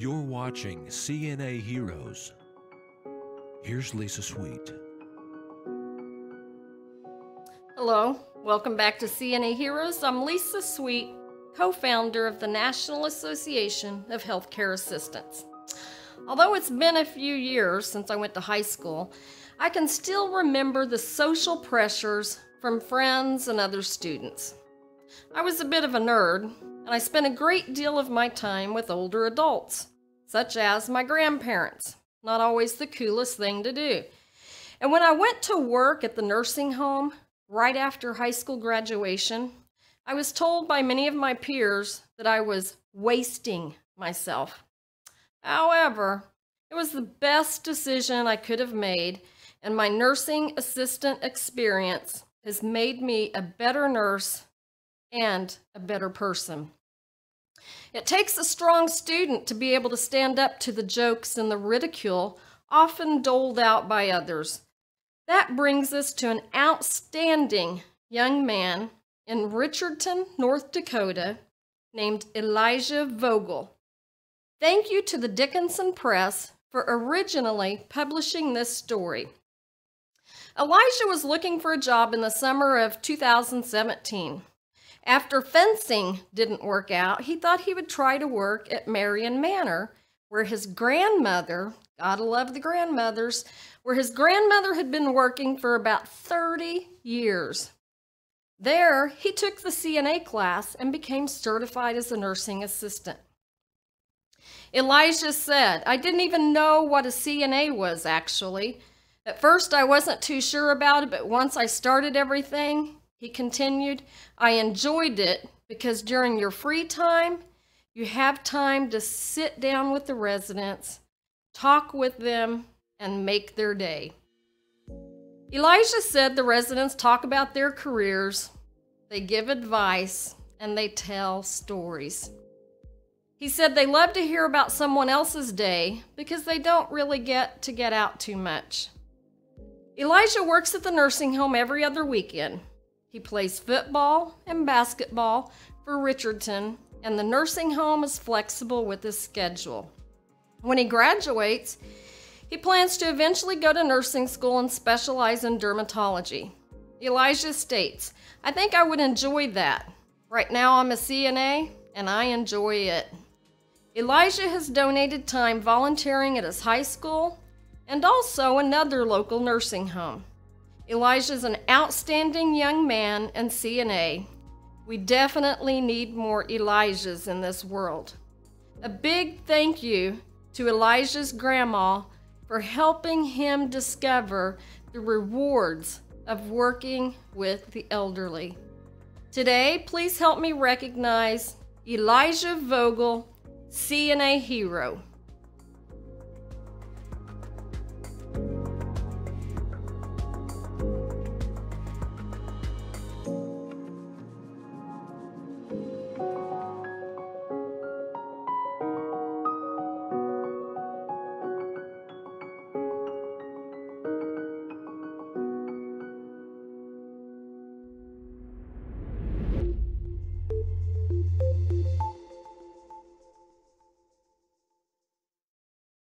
You're watching CNA Heroes. Here's Lisa Sweet. Hello, welcome back to CNA Heroes. I'm Lisa Sweet, co-founder of the National Association of Healthcare Assistants. Although it's been a few years since I went to high school, I can still remember the social pressures from friends and other students. I was a bit of a nerd, and I spent a great deal of my time with older adults, such as my grandparents. Not always the coolest thing to do. And when I went to work at the nursing home right after high school graduation, I was told by many of my peers that I was wasting myself. However, it was the best decision I could have made, and my nursing assistant experience has made me a better nurse and a better person. It takes a strong student to be able to stand up to the jokes and the ridicule often doled out by others. That brings us to an outstanding young man in Richardton, North Dakota, named Elijah Vogle. Thank you to the Dickinson Press for originally publishing this story. Elijah was looking for a job in the summer of 2017. After fencing didn't work out, he thought he would try to work at Marion Manor, where his grandmother, gotta love the grandmothers, where his grandmother had been working for about 30 years. There, he took the CNA class and became certified as a nursing assistant. Elijah said, "I didn't even know what a CNA was, actually. At first, I wasn't too sure about it, but once I started everything," he continued, "I enjoyed it because during your free time, you have time to sit down with the residents, talk with them, and make their day." Elijah said the residents talk about their careers, they give advice, and they tell stories. He said they love to hear about someone else's day because they don't really get to get out too much. Elijah works at the nursing home every other weekend. He plays football and basketball for Richardton, and the nursing home is flexible with his schedule. When he graduates, he plans to eventually go to nursing school and specialize in dermatology. Elijah states, "I think I would enjoy that. Right now I'm a CNA, and I enjoy it." Elijah has donated time volunteering at his high school and also another local nursing home. Elijah's an outstanding young man and CNA. We definitely need more Elijahs in this world. A big thank you to Elijah's grandma for helping him discover the rewards of working with the elderly. Today, please help me recognize Elijah Vogle, CNA Hero.